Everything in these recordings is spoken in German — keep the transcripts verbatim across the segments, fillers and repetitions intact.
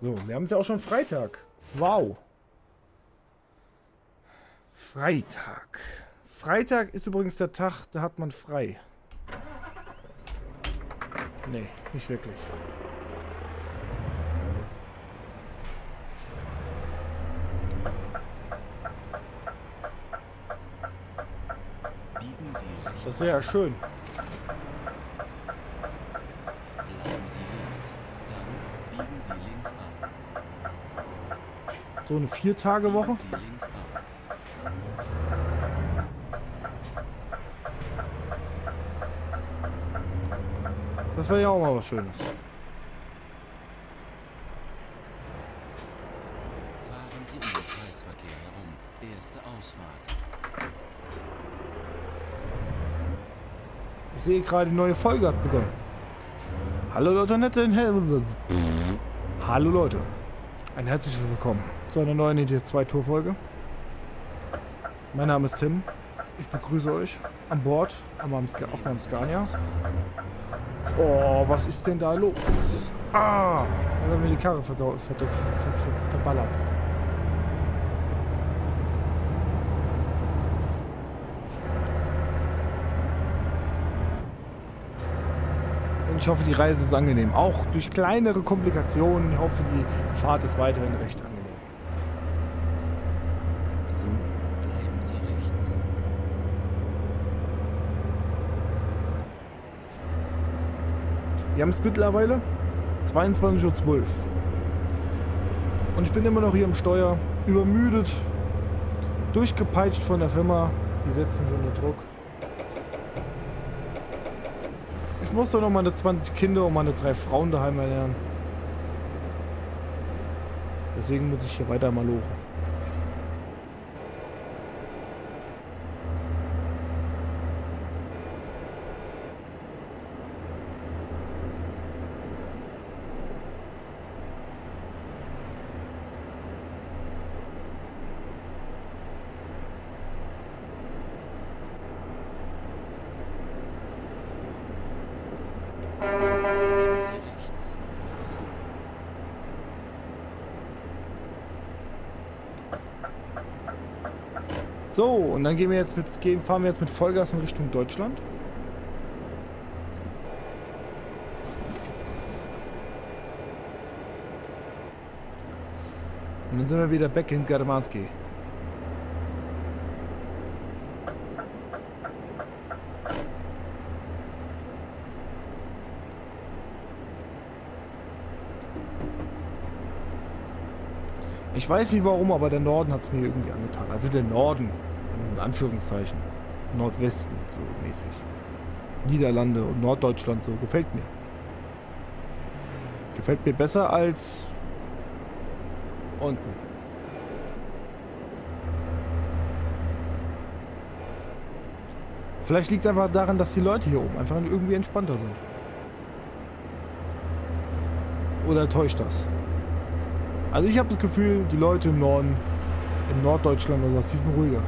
So, wir haben es ja auch schon Freitag. Wow. Freitag. Freitag ist übrigens der Tag, da hat man frei. Nee, nicht wirklich. Das wäre ja schön. Bleiben Sie links, dann biegen Sie links ab. So eine Vier-Tage-Woche? Das wäre ja auch mal was Schönes. Fahren Sie im Kreisverkehr herum. Erste Ausfahrt. Ich sehe gerade, die neue Folge hat begonnen. Hallo Leute, nette in Hel Hallo Leute. Ein herzliches Willkommen zu einer neuen E T S zwei Tour-Folge. Mein Name ist Tim. Ich begrüße euch an Bord auf meinem Scania. Oh, was ist denn da los? Ah, da haben wir die Karre ver ver ver ver verballert. Und ich hoffe, die Reise ist angenehm. Auch durch kleinere Komplikationen. Ich hoffe, die Fahrt ist weiterhin recht angenehm. Wir haben es mittlerweile zweiundzwanzig Uhr zwölf. Und ich bin immer noch hier am Steuer, übermüdet, durchgepeitscht von der Firma. Die setzen mich unter Druck. Ich muss doch noch meine zwanzig Kinder und meine drei Frauen daheim ernähren. Deswegen muss ich hier weiter mal malochen. So, und dann gehen wir jetzt mit, gehen, fahren wir jetzt mit Vollgas in Richtung Deutschland. Und dann sind wir wieder back in Germanski. Ich weiß nicht warum, aber der Norden hat es mir irgendwie angetan. Also der Norden, in Anführungszeichen, Nordwesten, so mäßig. Niederlande und Norddeutschland, so gefällt mir. Gefällt mir besser als unten. Vielleicht liegt es einfach daran, dass die Leute hier oben einfach irgendwie entspannter sind. Oder täuscht das? Also ich habe das Gefühl, die Leute im Norden, in Norddeutschland oder sowas, die sind ruhiger.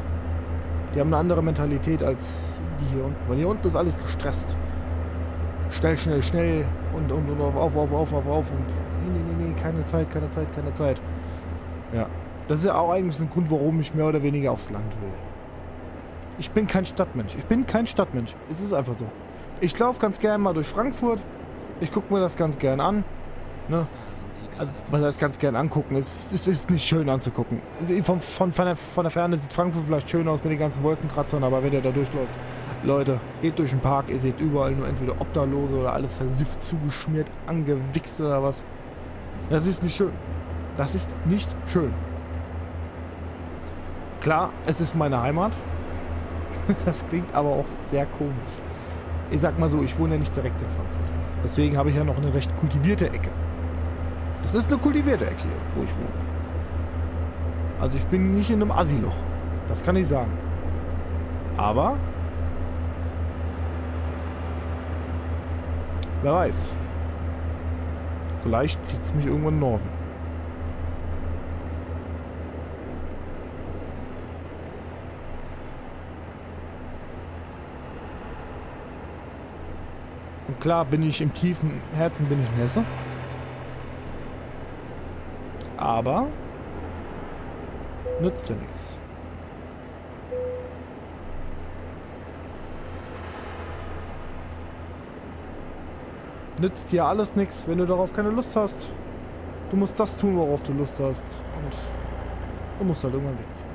Die haben eine andere Mentalität als die hier unten. Weil hier unten ist alles gestresst. Schnell, schnell, schnell und, und, und auf, auf, auf, auf, auf, auf. Und nee, nee, nee, nee, keine Zeit, keine Zeit, keine Zeit. Ja, das ist ja auch eigentlich so ein Grund, warum ich mehr oder weniger aufs Land will. Ich bin kein Stadtmensch. Ich bin kein Stadtmensch. Es ist einfach so. Ich laufe ganz gerne mal durch Frankfurt. Ich gucke mir das ganz gern an. Ne? Also, was heißt ganz gern angucken? Es, es ist nicht schön anzugucken. Von, von, von, der, von der Ferne sieht Frankfurt vielleicht schön aus mit den ganzen Wolkenkratzern, aber wenn ihr da durchläuft, Leute, geht durch den Park, ihr seht überall nur entweder Obdachlose oder alles versifft, zugeschmiert, angewichst oder was. Das ist nicht schön. Das ist nicht schön. Klar, es ist meine Heimat. Das klingt aber auch sehr komisch. Ich sag mal so, ich wohne ja nicht direkt in Frankfurt. Deswegen habe ich ja noch eine recht kultivierte Ecke. Das ist eine kultivierte Ecke hier, wo ich wohne. Also ich bin nicht in einem Assi-Loch. Das kann ich sagen. Aber wer weiß. Vielleicht zieht es mich irgendwann in den Norden. Und klar bin ich im tiefen Herzen bin ich ein Hesse. aber nützt ja nichts. Nützt dir alles nichts, wenn du darauf keine Lust hast. Du musst das tun, worauf du Lust hast. Und du musst halt irgendwann wegziehen.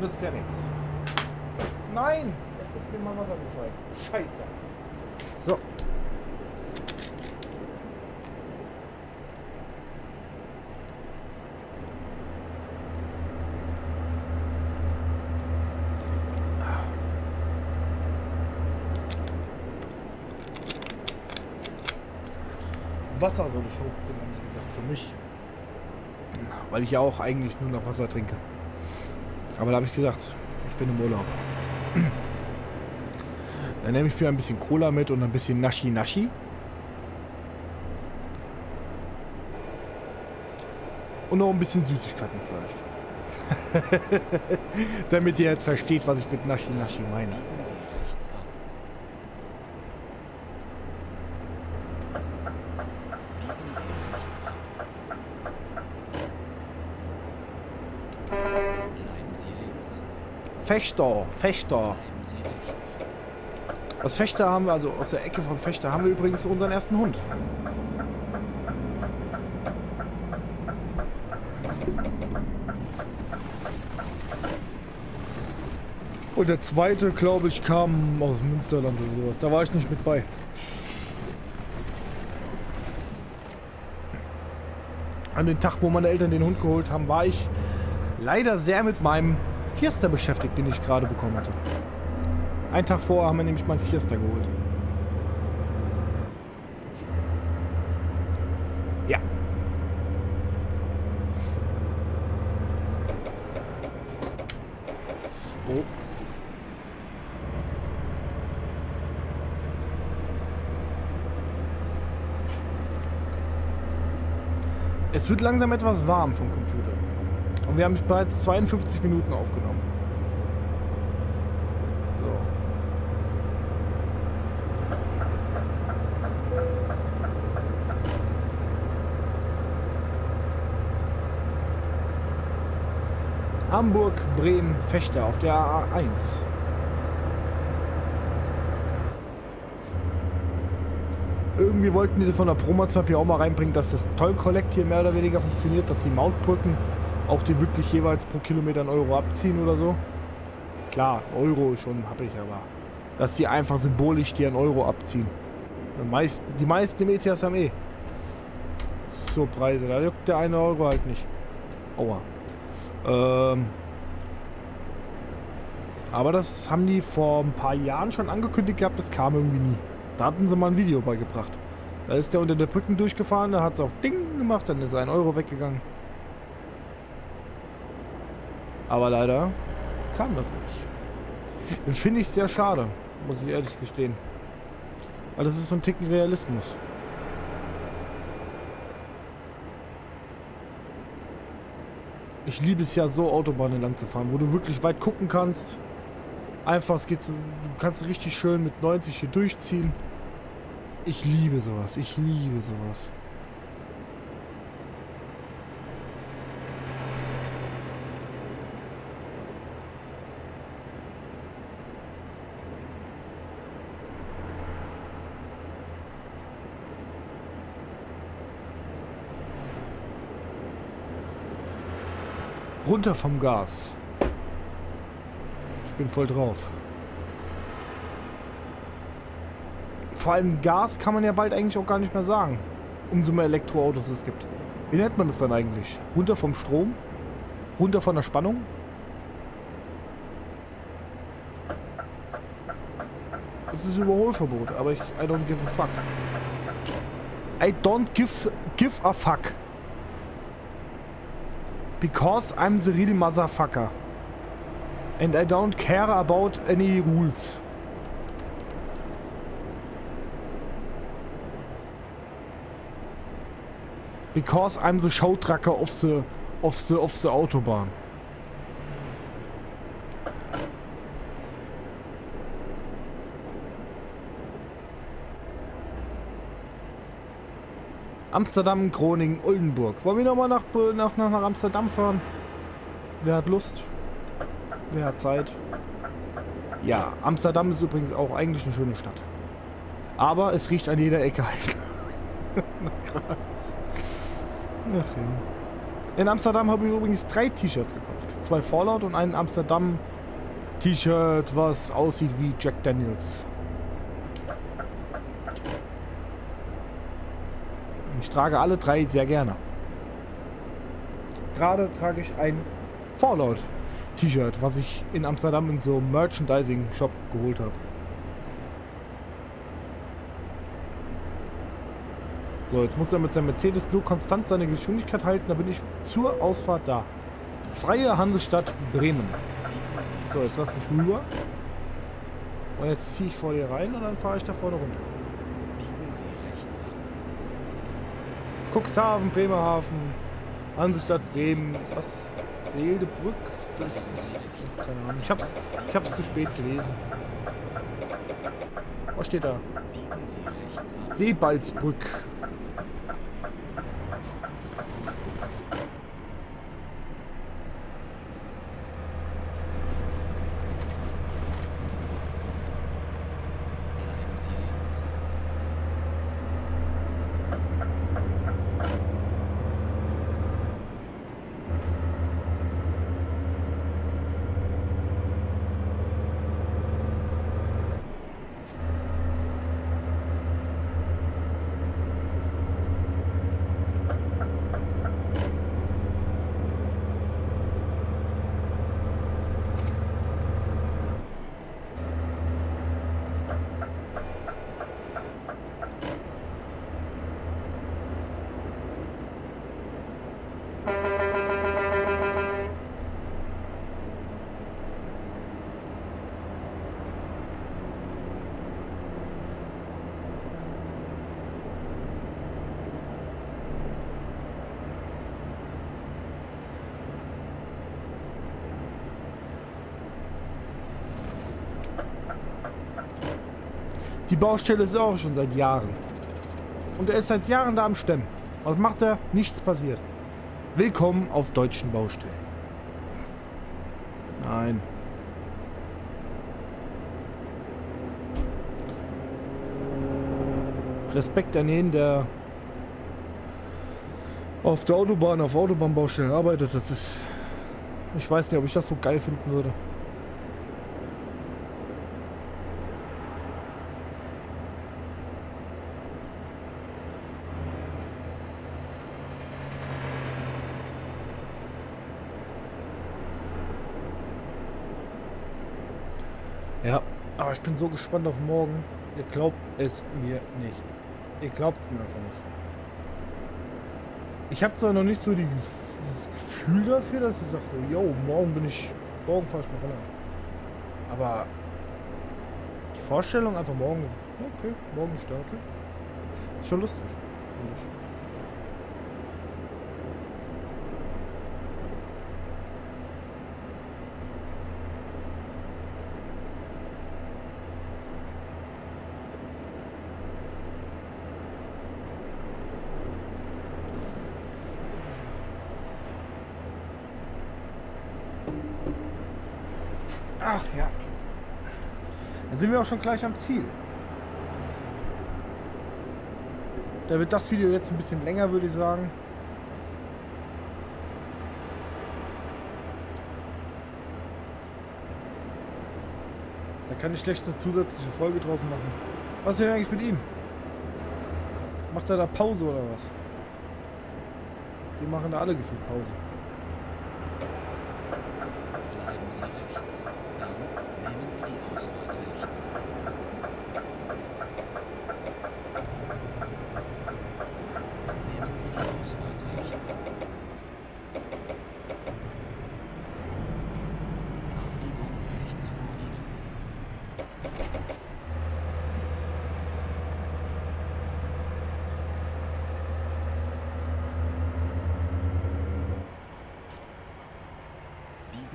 Nützt ja nichts. Nein! Jetzt ist mir mal Wasser gefallen. Scheiße. So. Wasser soll ich hochbringen, habe ich gesagt, für mich. Weil ich ja auch eigentlich nur noch Wasser trinke. Aber da habe ich gesagt, ich bin im Urlaub. Dann nehme ich mir ein bisschen Cola mit und ein bisschen Nashi Nashi. Und noch ein bisschen Süßigkeiten vielleicht. Damit ihr jetzt versteht, was ich mit Nashi Nashi meine. Fechter, Fechter. Aus Fechter haben wir, also aus der Ecke von Fechter haben wir übrigens unseren ersten Hund. Und der zweite, glaube ich, kam aus Münsterland oder sowas. Da war ich nicht mit bei. An dem Tag, wo meine Eltern den Hund geholt haben, war ich leider sehr mit meinem Fiesta beschäftigt, den ich gerade bekommen hatte. Einen Tag vorher haben wir nämlich meinen Fiesta geholt. Ja. Oh. Es wird langsam etwas warm vom Computer. Und wir haben bereits zweiundfünfzig Minuten aufgenommen. So. Hamburg, Bremen, Fechter auf der A eins. Irgendwie wollten die von der ProMats-Map hier auch mal reinbringen, dass das Toll-Collect hier mehr oder weniger funktioniert, dass die Mautbrücken auch die wirklich jeweils pro Kilometer einen Euro abziehen oder so. Klar, Euro schon habe ich, aber dass die einfach symbolisch dir einen Euro abziehen. Die meisten, die meisten im E T S haben eh so Preise, da juckt der eine Euro halt nicht. Aua. Ähm, aber das haben die vor ein paar Jahren schon angekündigt gehabt, das kam irgendwie nie. Da hatten sie mal ein Video beigebracht. Da ist der unter der Brücken durchgefahren, da hat es auch Ding gemacht, dann ist ein Euro weggegangen. Aber leider kam das nicht. Finde ich sehr schade, muss ich ehrlich gestehen. Weil das ist so ein Ticken Realismus. Ich liebe es ja so, Autobahnen lang zu fahren, wo du wirklich weit gucken kannst. Einfach, es geht so, du kannst richtig schön mit neunzig hier durchziehen. Ich liebe sowas, ich liebe sowas. Runter vom Gas. Ich bin voll drauf. Vor allem Gas kann man ja bald eigentlich auch gar nicht mehr sagen. Umso mehr Elektroautos es gibt. Wie nennt man das dann eigentlich? Runter vom Strom? Runter von der Spannung? Es ist Überholverbot, aber ich... I don't give a fuck. I don't give, give a fuck. Because I'm the real motherfucker. And I don't care about any rules. Because I'm the showtrucker of the of the of the Autobahn. Amsterdam, Groningen, Oldenburg. Wollen wir nochmal nach, nach, nach Amsterdam fahren? Wer hat Lust? Wer hat Zeit? Ja, Amsterdam ist übrigens auch eigentlich eine schöne Stadt. Aber es riecht an jeder Ecke halt. Krass. Ach, in Amsterdam habe ich übrigens drei T-Shirts gekauft. Zwei Fallout und ein Amsterdam-T-Shirt, was aussieht wie Jack Daniels. Ich trage alle drei sehr gerne. Gerade trage ich ein Fallout-T-Shirt, was ich in Amsterdam in so einem Merchandising-Shop geholt habe. So, jetzt muss er mit seinem Mercedes-Club konstant seine Geschwindigkeit halten, da bin ich zur Ausfahrt da. Freie Hansestadt Bremen. So, jetzt lass mich rüber. Und jetzt ziehe ich vor dir rein und dann fahre ich da vorne runter. Cuxhaven, Bremerhaven, Hansestadt Bremen, was? Seeldebrück? Keine Ahnung. Ich hab's, ich hab's zu spät gelesen. Was steht da? Seebalsbrück. Die Baustelle ist auch schon seit Jahren. Und er ist seit Jahren da am Stemmen. Was macht er? Nichts passiert. Willkommen auf deutschen Baustellen. Nein. Respekt an jeden, der auf der Autobahn, auf Autobahnbaustellen arbeitet. Das ist... Ich weiß nicht, ob ich das so geil finden würde. Ja, aber ich bin so gespannt auf morgen. Ihr glaubt es mir nicht. Ihr glaubt es mir einfach nicht. Ich habe zwar noch nicht so die, dieses Gefühl dafür, dass ich sage, so, yo, morgen bin ich, morgen fahre ich mal runter. Aber die Vorstellung einfach morgen, okay, morgen starte, ist schon lustig. Ach ja. Da sind wir auch schon gleich am Ziel. Da wird das Video jetzt ein bisschen länger, würde ich sagen. Da kann ich schlecht eine zusätzliche Folge draus machen. Was ist denn eigentlich mit ihm? Macht er da Pause oder was? Die machen da alle gefühlt Pause.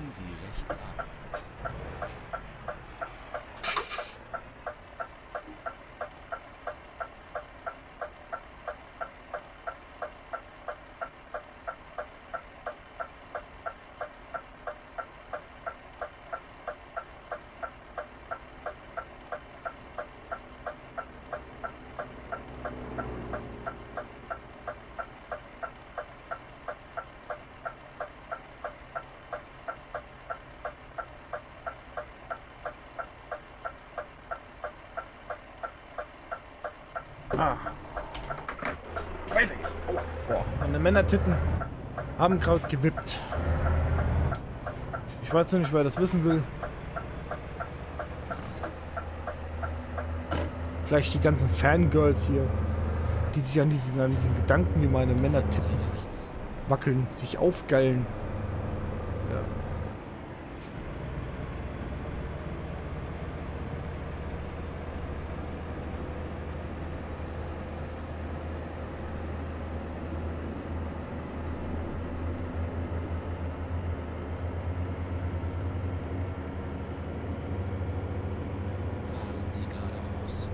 Sie rechts ab. Ah. Weiter geht's. Aua. Boah. Meine Männertitten haben Kraut gewippt. Ich weiß noch nicht, wer das wissen will. Vielleicht die ganzen Fangirls hier, die sich an diesen, an diesen Gedanken, die meine Männertitten wackeln, sich aufgeilen. Ja.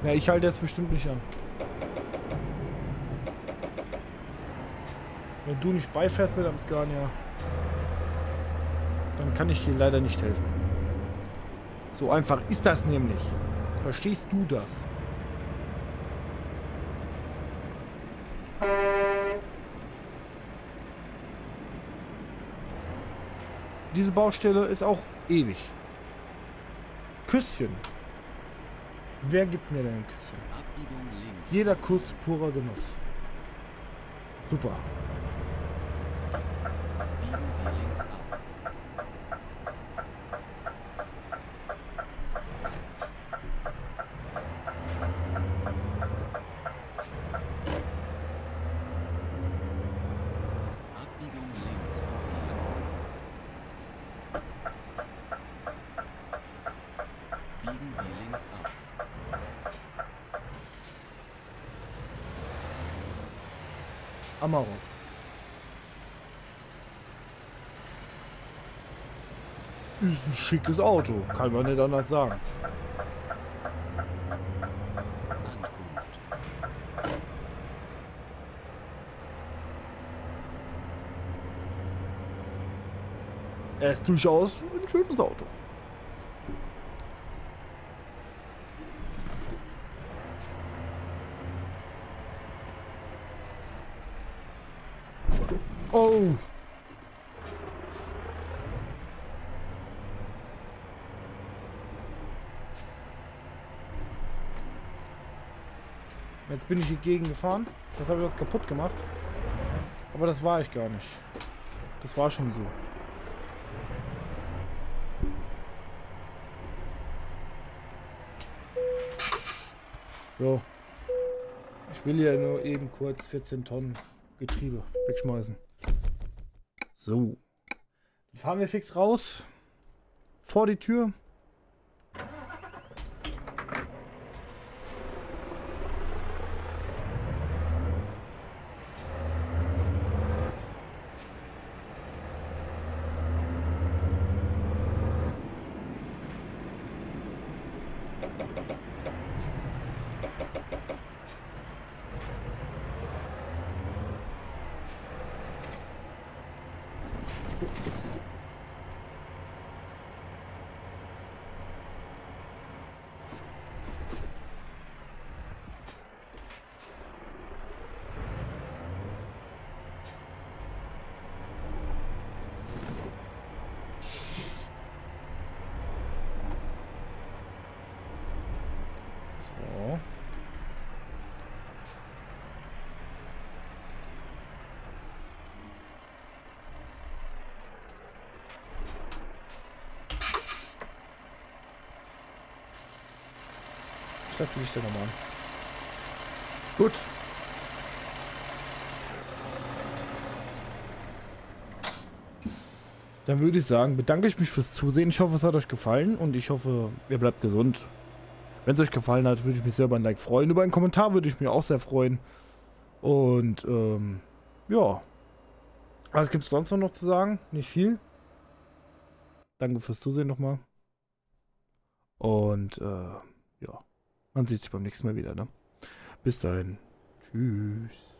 Ja, ich halte jetzt bestimmt nicht an. Wenn du nicht beifährst mit am Scania, dann kann ich dir leider nicht helfen. So einfach ist das nämlich. Verstehst du das? Diese Baustelle ist auch ewig. Küsschen. Wer gibt mir denn ein Küsschen? Jeder Kuss purer Genuss. Super. Biegen Sie links ab. Amarok. Ist ein schickes Auto, kann man nicht anders sagen. Ankunft. Er ist durchaus ein schönes Auto. Oh! Jetzt bin ich hiergegen gefahren. Das habe ich jetzt kaputt gemacht. Aber das war ich gar nicht. Das war schon so. So. Ich will ja nur eben kurz vierzehn Tonnen Getriebe wegschmeißen. So, dann fahren wir fix raus, vor die Tür. Lass die Lichter nochmal an. Gut. Dann würde ich sagen, bedanke ich mich fürs Zusehen. Ich hoffe, es hat euch gefallen und ich hoffe, ihr bleibt gesund. Wenn es euch gefallen hat, würde ich mich sehr über ein Like freuen. Über einen Kommentar würde ich mich auch sehr freuen. Und ähm, ja. Was gibt es sonst noch zu sagen? Nicht viel. Danke fürs Zusehen nochmal. Und äh, ja. Man sieht sich beim nächsten Mal wieder, ne? Bis dahin. Tschüss.